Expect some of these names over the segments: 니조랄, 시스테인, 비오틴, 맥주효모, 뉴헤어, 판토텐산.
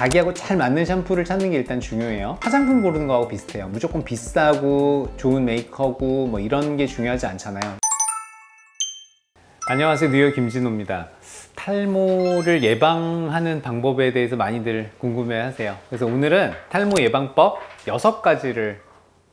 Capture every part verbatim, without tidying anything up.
자기하고 잘 맞는 샴푸를 찾는 게 일단 중요해요. 화장품 고르는 거하고 비슷해요. 무조건 비싸고 좋은 메이커고 뭐 이런 게 중요하지 않잖아요. 안녕하세요, 뉴헤어 김진호입니다. 탈모를 예방하는 방법에 대해서 많이들 궁금해 하세요. 그래서 오늘은 탈모 예방법 여섯 가지를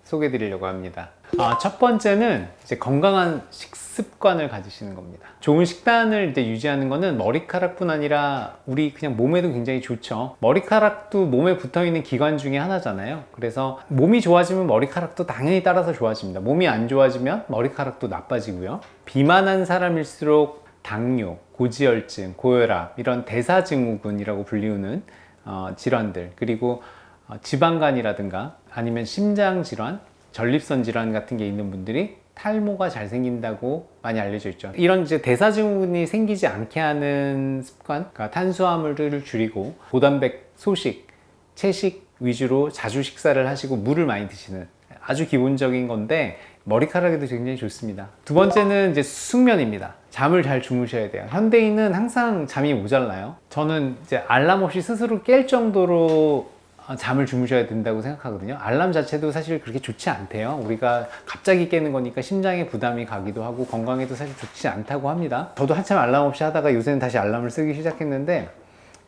소개해 드리려고 합니다. 아, 첫 번째는 이제 건강한 식습관을 가지시는 겁니다. 좋은 식단을 이제 유지하는 거는 머리카락뿐 아니라 우리 그냥 몸에도 굉장히 좋죠. 머리카락도 몸에 붙어있는 기관 중에 하나잖아요. 그래서 몸이 좋아지면 머리카락도 당연히 따라서 좋아집니다. 몸이 안 좋아지면 머리카락도 나빠지고요. 비만한 사람일수록 당뇨, 고지혈증, 고혈압 이런 대사증후군이라고 불리우는 어, 질환들, 그리고 어, 지방간이라든가 아니면 심장질환, 전립선 질환 같은 게 있는 분들이 탈모가 잘 생긴다고 많이 알려져 있죠. 이런 이제 대사증후군이 생기지 않게 하는 습관, 그러니까 탄수화물을 줄이고 고단백, 소식, 채식 위주로 자주 식사를 하시고 물을 많이 드시는 아주 기본적인 건데 머리카락에도 굉장히 좋습니다. 두 번째는 이제 숙면입니다. 잠을 잘 주무셔야 돼요. 현대인은 항상 잠이 모자라요. 저는 이제 알람 없이 스스로 깰 정도로 잠을 주무셔야 된다고 생각하거든요. 알람 자체도 사실 그렇게 좋지 않대요. 우리가 갑자기 깨는 거니까 심장에 부담이 가기도 하고 건강에도 사실 좋지 않다고 합니다. 저도 한참 알람 없이 하다가 요새는 다시 알람을 쓰기 시작했는데,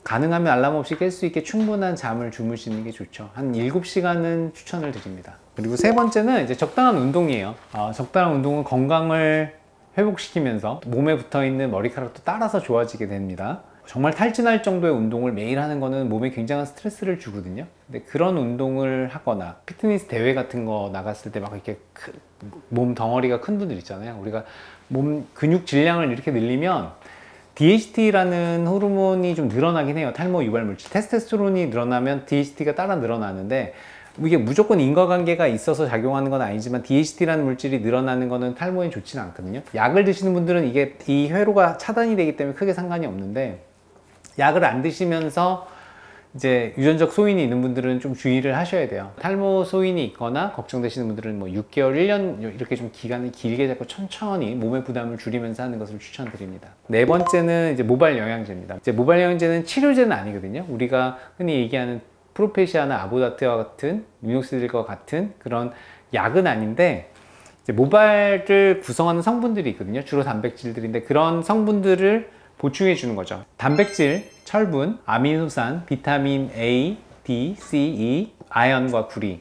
가능하면 알람 없이 깰 수 있게 충분한 잠을 주무시는 게 좋죠. 한 일곱 시간은 추천을 드립니다. 그리고 세 번째는 이제 적당한 운동이에요. 어, 적당한 운동은 건강을 회복시키면서 몸에 붙어있는 머리카락도 따라서 좋아지게 됩니다. 정말 탈진할 정도의 운동을 매일 하는 거는 몸에 굉장한 스트레스를 주거든요. 근데 그런 운동을 하거나 피트니스 대회 같은 거 나갔을 때 막 이렇게 큰, 몸 덩어리가 큰 분들 있잖아요. 우리가 몸 근육 질량을 이렇게 늘리면 디 에이치 티라는 호르몬이 좀 늘어나긴 해요. 탈모 유발 물질 테스토스테론이 늘어나면 디 에이치 티가 따라 늘어나는데, 이게 무조건 인과관계가 있어서 작용하는 건 아니지만 디 에이치 티라는 물질이 늘어나는 거는 탈모에 좋지는 않거든요. 약을 드시는 분들은 이게 이 회로가 차단이 되기 때문에 크게 상관이 없는데, 약을 안 드시면서 이제 유전적 소인이 있는 분들은 좀 주의를 하셔야 돼요. 탈모 소인이 있거나 걱정되시는 분들은 뭐 육 개월, 일 년 이렇게 좀 기간을 길게 잡고 천천히 몸의 부담을 줄이면서 하는 것을 추천드립니다. 네 번째는 이제 모발 영양제입니다. 이제 모발 영양제는 치료제는 아니거든요. 우리가 흔히 얘기하는 프로페시아나 아보다트와 같은, 미녹시딜과 같은 그런 약은 아닌데, 이제 모발을 구성하는 성분들이 있거든요. 주로 단백질들인데 그런 성분들을 보충해 주는 거죠. 단백질, 철분, 아미노산, 비타민 에이, 디, 씨, 이, 아연과 구리,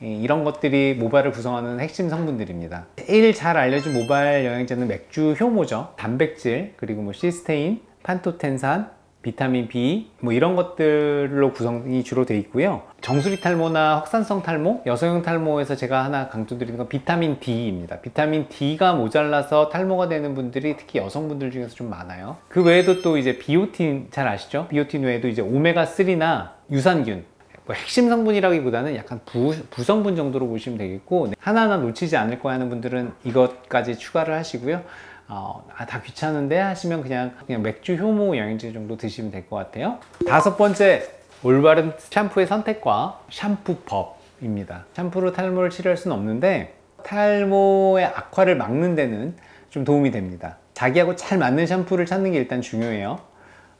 이런 것들이 모발을 구성하는 핵심 성분들입니다. 제일 잘 알려진 모발 영양제는 맥주효모죠. 단백질, 그리고 뭐 시스테인, 판토텐산, 비타민 비, 뭐 이런 것들로 구성이 주로 되어 있고요. 정수리 탈모나 확산성 탈모, 여성형 탈모에서 제가 하나 강조드리는 건 비타민 디입니다. 비타민 디가 모자라서 탈모가 되는 분들이 특히 여성분들 중에서 좀 많아요. 그 외에도 또 이제 비오틴 잘 아시죠? 비오틴 외에도 이제 오메가 쓰리나 유산균, 뭐 핵심 성분이라기보다는 약간 부, 부성분 정도로 보시면 되겠고, 하나하나 놓치지 않을 거야 하는 분들은 이것까지 추가를 하시고요. 어, 아, 다 귀찮은데 하시면 그냥, 그냥 맥주 효모 영양제 정도 드시면 될 것 같아요. 다섯 번째, 올바른 샴푸의 선택과 샴푸법입니다. 샴푸로 탈모를 치료할 수는 없는데 탈모의 악화를 막는 데는 좀 도움이 됩니다. 자기하고 잘 맞는 샴푸를 찾는 게 일단 중요해요.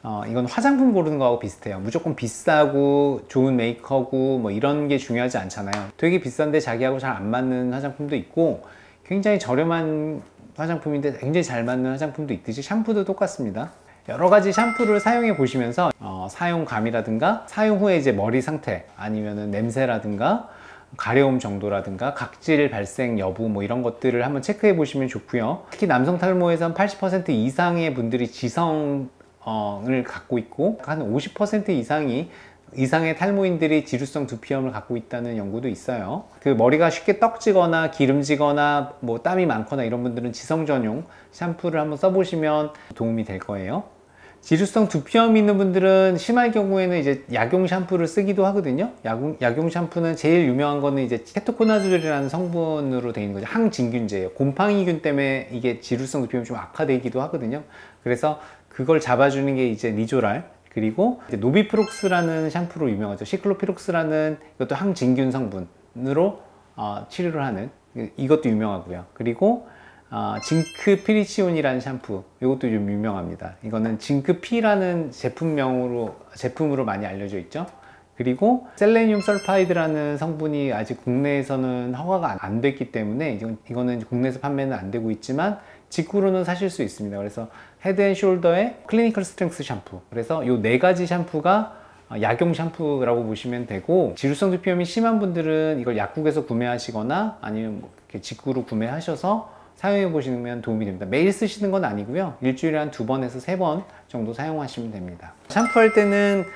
어, 이건 화장품 고르는 거하고 비슷해요. 무조건 비싸고 좋은 메이커고 뭐 이런 게 중요하지 않잖아요. 되게 비싼데 자기하고 잘 안 맞는 화장품도 있고, 굉장히 저렴한 화장품인데 굉장히 잘 맞는 화장품도 있듯이 샴푸도 똑같습니다. 여러 가지 샴푸를 사용해 보시면서 어, 사용감이라든가 사용 후에 이제 머리 상태, 아니면은 냄새라든가 가려움 정도라든가 각질 발생 여부 뭐 이런 것들을 한번 체크해 보시면 좋고요. 특히 남성 탈모에선 팔십 퍼센트 이상의 분들이 지성을 갖고 있고, 한 오십 퍼센트 이상이 이상의 탈모인들이 지루성 두피염을 갖고 있다는 연구도 있어요. 그 머리가 쉽게 떡지거나 기름지거나 뭐 땀이 많거나 이런 분들은 지성 전용 샴푸를 한번 써보시면 도움이 될 거예요. 지루성 두피염이 있는 분들은 심할 경우에는 이제 약용 샴푸를 쓰기도 하거든요. 약용, 약용 샴푸는 제일 유명한 거는 이제 케토코나졸이라는 성분으로 되어 있는 거죠. 항진균제예요. 곰팡이균 때문에 이게 지루성 두피염이 좀 악화되기도 하거든요. 그래서 그걸 잡아주는 게 이제 니조랄, 그리고 이제 노비프록스라는 샴푸로 유명하죠. 시클로피록스라는, 이것도 항진균 성분으로 어, 치료를 하는, 이것도 유명하고요. 그리고 아, 징크피리치온이라는 샴푸, 이것도 좀 유명합니다. 이거는 징크피라는 제품명으로 제품으로 많이 알려져 있죠. 그리고 셀레니움 설파이드라는 성분이 아직 국내에서는 허가가 안 됐기 때문에 이건, 이거는 국내에서 판매는 안 되고 있지만 직구로는 사실 수 있습니다. 그래서 헤드앤숄더의 클리니컬 스트렝스 샴푸, 그래서 이 네 가지 샴푸가 약용 샴푸라고 보시면 되고, 지루성 두피염이 심한 분들은 이걸 약국에서 구매하시거나 아니면 뭐 이렇게 직구로 구매하셔서 사용해 보시면 도움이 됩니다. 매일 쓰시는 건 아니고요, 일주일에 한 두 번에서 세 번 정도 사용하시면 됩니다. 샴푸할 때는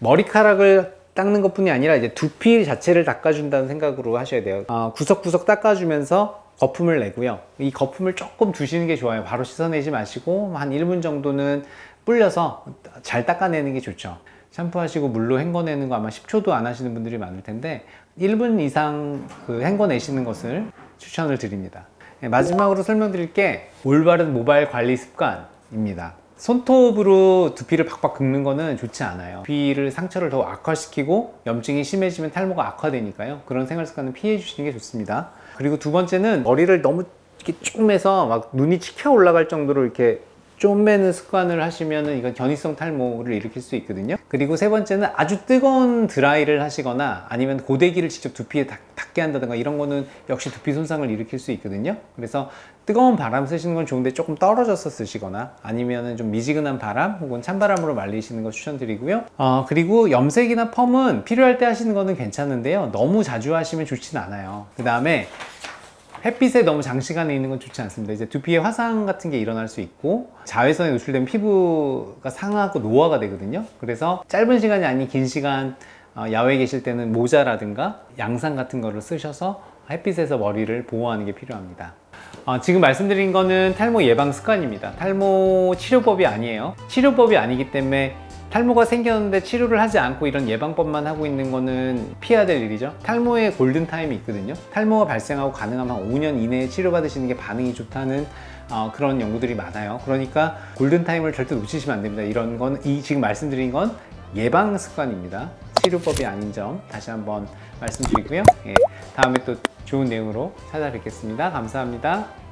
머리카락을 닦는 것 뿐이 아니라 이제 두피 자체를 닦아준다는 생각으로 하셔야 돼요. 어, 구석구석 닦아주면서 거품을 내고요, 이 거품을 조금 두시는 게 좋아요. 바로 씻어내지 마시고 한 일 분 정도는 불려서 잘 닦아내는 게 좋죠. 샴푸하시고 물로 헹궈내는 거 아마 십 초도 안 하시는 분들이 많을 텐데 일 분 이상 그 헹궈내시는 것을 추천을 드립니다. 네, 마지막으로 설명드릴 게 올바른 모발 관리 습관입니다. 손톱으로 두피를 박박 긁는 거는 좋지 않아요. 두피를 상처를 더 악화시키고 염증이 심해지면 탈모가 악화되니까요. 그런 생활 습관은 피해 주시는 게 좋습니다. 그리고 두 번째는 머리를 너무 이렇게 쪼매서 막 눈이 치켜 올라갈 정도로 이렇게 쪼매는 습관을 하시면은 이건 견이성 탈모를 일으킬 수 있거든요. 그리고 세 번째는 아주 뜨거운 드라이를 하시거나 아니면 고데기를 직접 두피에 닿게 한다든가 이런 거는 역시 두피 손상을 일으킬 수 있거든요. 그래서 뜨거운 바람 쓰시는 건 좋은데 조금 떨어져서 쓰시거나 아니면은 좀 미지근한 바람 혹은 찬바람으로 말리시는 거 추천드리고요. 어, 그리고 염색이나 펌은 필요할 때 하시는 거는 괜찮은데요, 너무 자주 하시면 좋진 않아요. 그 다음에 햇빛에 너무 장시간에 있는 건 좋지 않습니다. 이제 두피에 화상 같은 게 일어날 수 있고 자외선에 노출되면 피부가 상하고 노화가 되거든요. 그래서 짧은 시간이 아닌 긴 시간 야외에 계실 때는 모자라든가 양산 같은 거를 쓰셔서 햇빛에서 머리를 보호하는 게 필요합니다. 어, 지금 말씀드린 거는 탈모 예방 습관입니다. 탈모 치료법이 아니에요. 치료법이 아니기 때문에 탈모가 생겼는데 치료를 하지 않고 이런 예방법만 하고 있는 거는 피해야 될 일이죠. 탈모의 골든타임이 있거든요. 탈모가 발생하고 가능하면 한 오 년 이내에 치료받으시는 게 반응이 좋다는 어, 그런 연구들이 많아요. 그러니까 골든타임을 절대 놓치시면 안 됩니다. 이런 건, 이 지금 말씀드린 건 예방 습관입니다. 치료법이 아닌 점 다시 한번 말씀드리고요. 예, 다음에 또 좋은 내용으로 찾아뵙겠습니다. 감사합니다.